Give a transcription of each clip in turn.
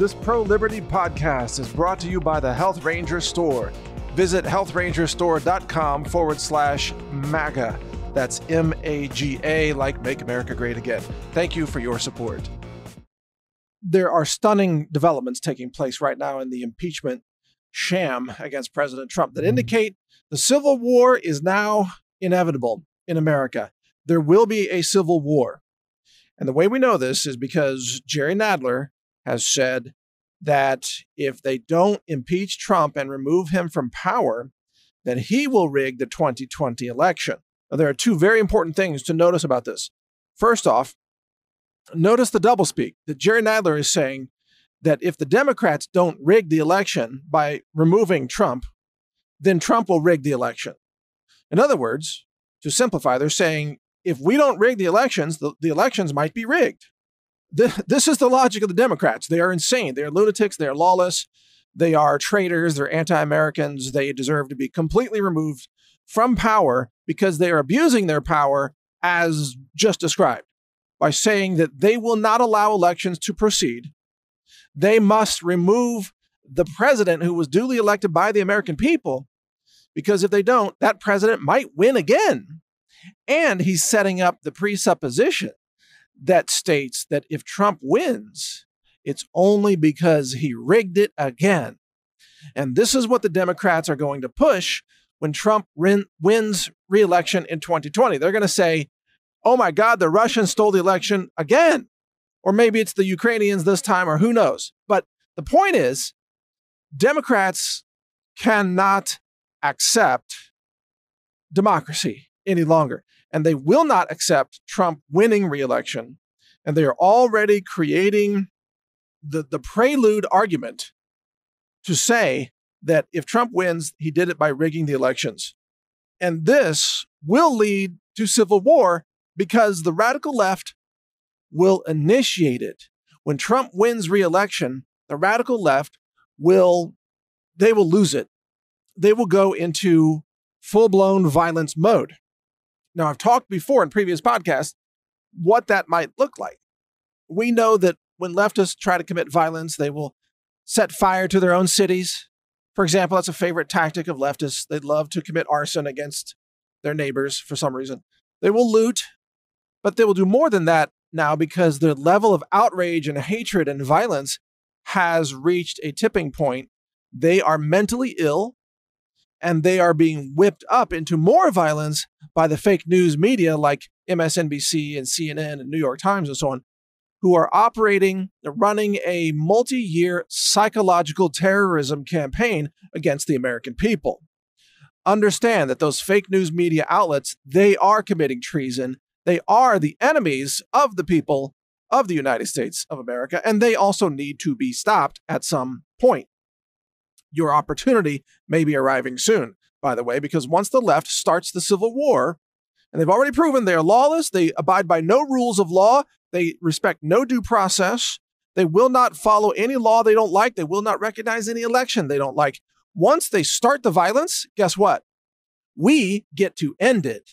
This pro-liberty podcast is brought to you by the Health Ranger Store. Visit healthrangerstore.com/MAGA. That's MAGA, like Make America Great Again. Thank you for your support. There are stunning developments taking place right now in the impeachment sham against President Trump that indicate the Civil War is now inevitable in America. There will be a civil war. And the way we know this is because Jerry Nadler has said that if they don't impeach Trump and remove him from power, then he will rig the 2020 election. Now, there are two very important things to notice about this. First off, notice the doublespeak that Jerry Nadler is saying that if the Democrats don't rig the election by removing Trump, then Trump will rig the election. In other words, to simplify, they're saying if we don't rig the elections, the elections might be rigged. This is the logic of the Democrats. They are insane. They are lunatics. They are lawless. They are traitors. They're anti-Americans. They deserve to be completely removed from power because they are abusing their power as just described by saying that they will not allow elections to proceed. They must remove the president who was duly elected by the American people, because if they don't, that president might win again. And he's setting up the presupposition that states that if Trump wins, it's only because he rigged it again. And this is what the Democrats are going to push when Trump wins re-election in 2020. They're going to say, oh my God, the Russians stole the election again. Or maybe it's the Ukrainians this time, or who knows. But the point is, Democrats cannot accept democracy any longer. And they will not accept Trump winning re-election. And they are already creating the prelude argument to say that if Trump wins, he did it by rigging the elections. And this will lead to civil war because the radical left will initiate it. When Trump wins re-election, the radical left will lose it. They will go into full-blown violence mode. Now, I've talked before in previous podcasts what that might look like. We know that when leftists try to commit violence, they will set fire to their own cities. For example, that's a favorite tactic of leftists. They love to commit arson against their neighbors for some reason. They will loot, but they will do more than that now because their level of outrage and hatred and violence has reached a tipping point. They are mentally ill, and they are being whipped up into more violence by the fake news media like MSNBC and CNN and New York Times and so on, who are running a multi-year psychological terrorism campaign against the American people. Understand that those fake news media outlets, they are committing treason. They are the enemies of the people of the United States of America, and they also need to be stopped at some point. Your opportunity may be arriving soon, by the way, because once the left starts the civil war, and they've already proven they are lawless, they abide by no rules of law, they respect no due process, they will not follow any law they don't like, they will not recognize any election they don't like. Once they start the violence, guess what? We get to end it.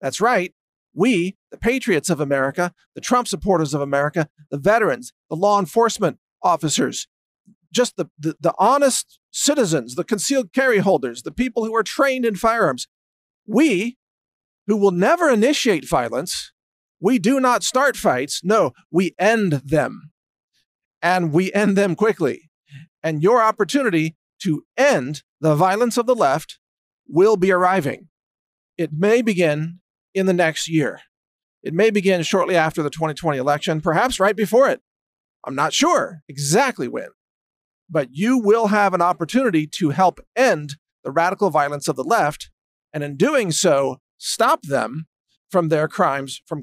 That's right. We, the patriots of America, the Trump supporters of America, the veterans, the law enforcement officers, just the honest citizens, the concealed carry holders, the people who are trained in firearms, we who will never initiate violence, we do not start fights. No, we end them. And we end them quickly. And your opportunity to end the violence of the left will be arriving. It may begin in the next year. It may begin shortly after the 2020 election, perhaps right before it. I'm not sure exactly when. But you will have an opportunity to help end the radical violence of the left, and in doing so, stop them from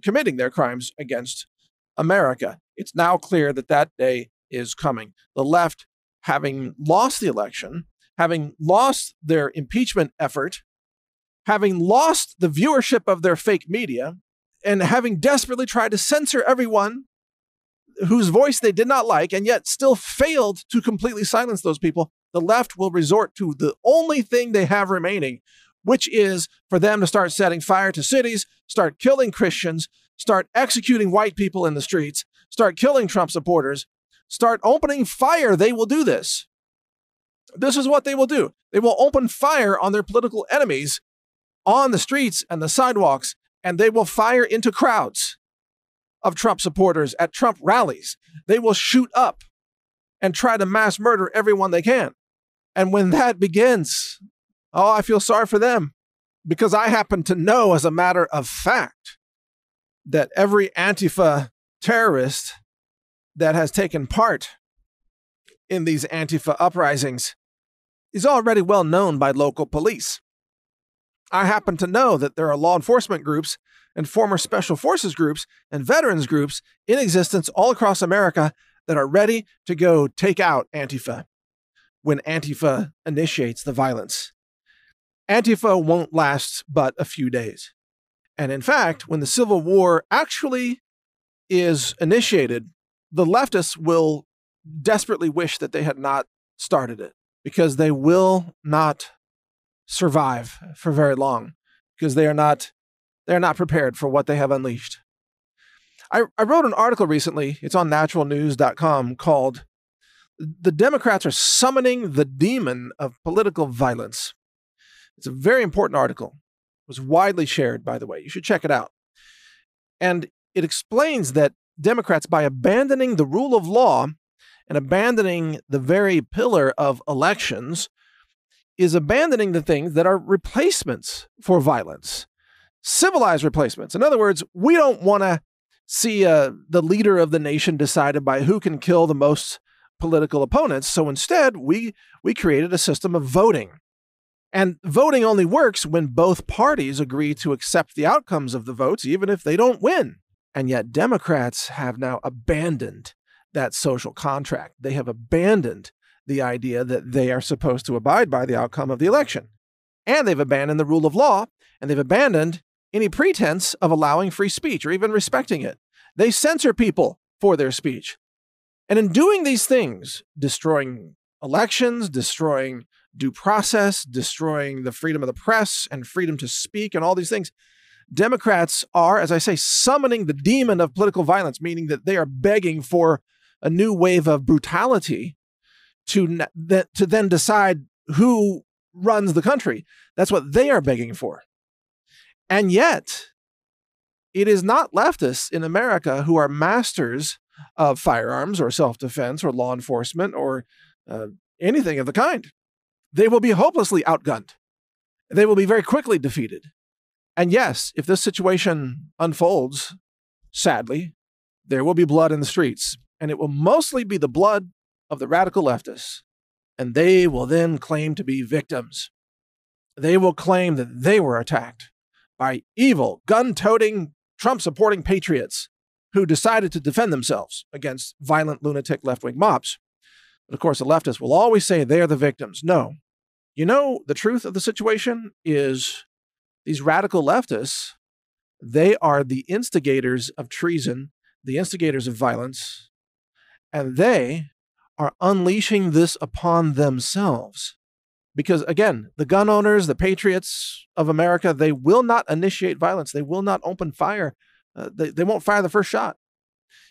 committing their crimes against America. It's now clear that that day is coming. The left, having lost the election, having lost their impeachment effort, having lost the viewership of their fake media, and having desperately tried to censor everyone whose voice they did not like, and yet still failed to completely silence those people, the left will resort to the only thing they have remaining, which is for them to start setting fire to cities, start killing Christians, start executing white people in the streets, start killing Trump supporters, start opening fire, they will do this. This is what they will do. They will open fire on their political enemies on the streets and the sidewalks, and they will fire into crowds of Trump supporters at Trump rallies. They will shoot up and try to mass murder everyone they can. And when that begins, oh, I feel sorry for them, because I happen to know, as a matter of fact, that every Antifa terrorist that has taken part in these Antifa uprisings is already well known by local police. I happen to know that there are law enforcement groups and former special forces groups and veterans groups in existence all across America that are ready to go take out Antifa when Antifa initiates the violence. Antifa won't last but a few days. And in fact, when the Civil War actually is initiated, the leftists will desperately wish that they had not started it, because they will not survive for very long, because they are not prepared for what they have unleashed. I wrote an article recently, it's on naturalnews.com, called "The Democrats Are Summoning the Demon of Political Violence." It's a very important article. It was widely shared, by the way. You should check it out. And it explains that Democrats, by abandoning the rule of law and abandoning the very pillar of elections, is abandoning the things that are replacements for violence, civilized replacements. In other words, we don't want to see the leader of the nation decided by who can kill the most political opponents. So instead, we created a system of voting. And voting only works when both parties agree to accept the outcomes of the votes, even if they don't win. And yet Democrats have now abandoned that social contract. They have abandoned the idea that they are supposed to abide by the outcome of the election. And they've abandoned the rule of law, and they've abandoned any pretense of allowing free speech or even respecting it. They censor people for their speech. And in doing these things, destroying elections, destroying due process, destroying the freedom of the press and freedom to speak and all these things, Democrats are, as I say, summoning the demon of political violence, meaning that they are begging for a new wave of brutality to then decide who runs the country. That's what they are begging for. And yet, it is not leftists in America who are masters of firearms or self-defense or law enforcement or anything of the kind. They will be hopelessly outgunned. They will be very quickly defeated. And yes, if this situation unfolds, sadly, there will be blood in the streets, and it will mostly be the blood of the radical leftists, and they will then claim to be victims. They will claim that they were attacked by evil, gun-toting, Trump-supporting patriots who decided to defend themselves against violent, lunatic left-wing mobs. But of course, the leftists will always say they are the victims. No. You know, the truth of the situation is these radical leftists, they are the instigators of treason, the instigators of violence, and they are unleashing this upon themselves. Because again, the gun owners, the patriots of America, they will not initiate violence. They will not open fire. They won't fire the first shot.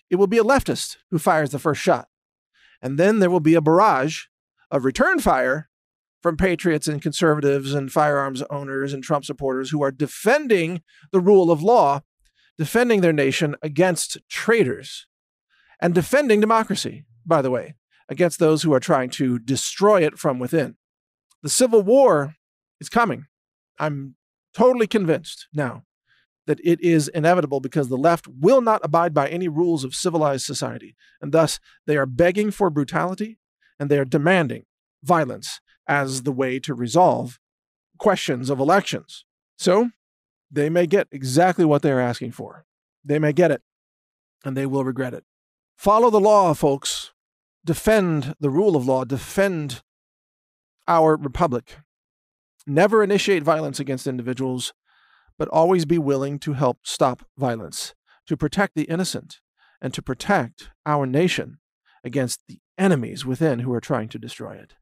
It will be a leftist who fires the first shot. And then there will be a barrage of return fire from patriots and conservatives and firearms owners and Trump supporters who are defending the rule of law, defending their nation against traitors, and defending democracy, by the way, against those who are trying to destroy it from within. The Civil War is coming. I'm totally convinced now that it is inevitable, because the left will not abide by any rules of civilized society. And thus, they are begging for brutality, and they are demanding violence as the way to resolve questions of elections. So they may get exactly what they're asking for. They may get it, and they will regret it. Follow the law, folks. Defend the rule of law. Defend our republic. Never initiate violence against individuals, but always be willing to help stop violence, to protect the innocent, and to protect our nation against the enemies within who are trying to destroy it.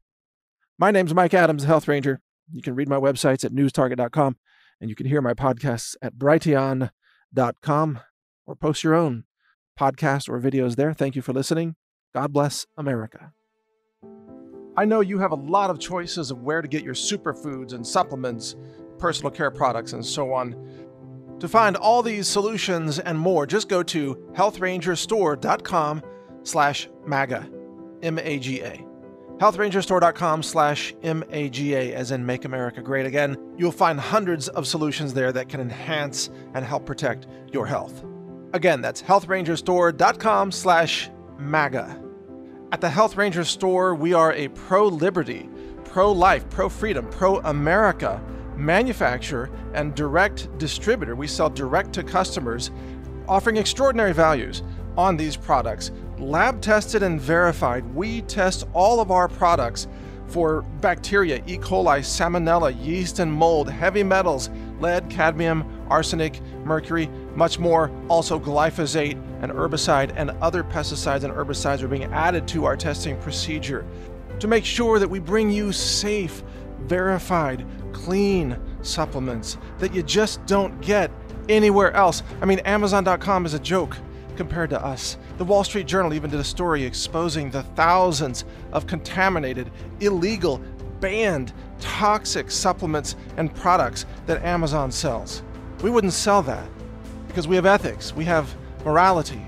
My name's Mike Adams, the Health Ranger. You can read my websites at NewsTarget.com, and you can hear my podcasts at Brighteon.com, or post your own podcasts or videos there. Thank you for listening. God bless America. I know you have a lot of choices of where to get your superfoods and supplements, personal care products, and so on. To find all these solutions and more, just go to healthrangerstore.com/MAGA, M-A-G-A. healthrangerstore.com/MAGA, as in Make America Great Again. You'll find hundreds of solutions there that can enhance and help protect your health. Again, that's healthrangerstore.com/MAGA. At the Health Ranger Store, we are a pro-liberty, pro-life, pro-freedom, pro-America manufacturer and direct distributor. We sell direct to customers, offering extraordinary values on these products. Lab tested and verified, we test all of our products for bacteria, E. coli, salmonella, yeast and mold, heavy metals, lead, cadmium, arsenic, mercury, much more. Also glyphosate, an herbicide, and other pesticides and herbicides are being added to our testing procedure to make sure that we bring you safe, verified, clean supplements that you just don't get anywhere else. I mean, Amazon.com is a joke compared to us. The Wall Street Journal even did a story exposing the thousands of contaminated, illegal, banned, toxic supplements and products that Amazon sells. We wouldn't sell that because we have ethics, we have morality,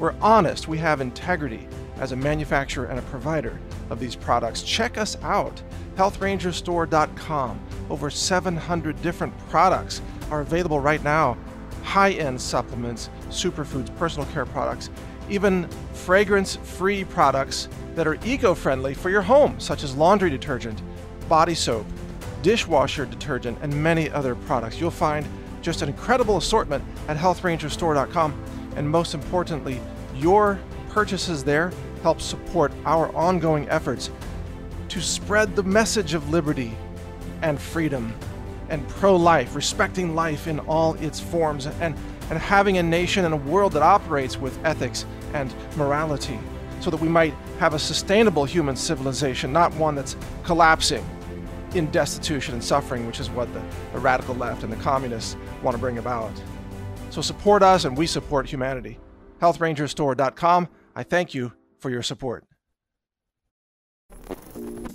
we're honest, we have integrity as a manufacturer and a provider of these products. Check us out, healthrangerstore.com. Over 700 different products are available right now. High-end supplements, superfoods, personal care products, even fragrance-free products that are eco-friendly for your home, such as laundry detergent, body soap, dishwasher detergent, and many other products. You'll find just an incredible assortment at healthrangerstore.com. And most importantly, your purchases there help support our ongoing efforts to spread the message of liberty and freedom and pro-life, respecting life in all its forms, and having a nation and a world that operates with ethics and morality so that we might have a sustainable human civilization, not one that's collapsing in destitution and suffering, which is what the radical left and the communists want to bring about. So support us, and we support humanity. HealthRangerStore.com. I thank you for your support.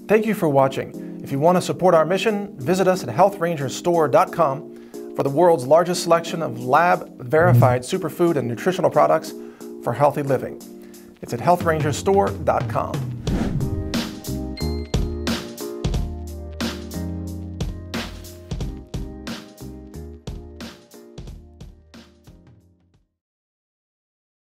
Thank you for watching. If you want to support our mission, visit us at healthrangerstore.com for the world's largest selection of lab-verified superfood and nutritional products for healthy living. It's at healthrangerstore.com.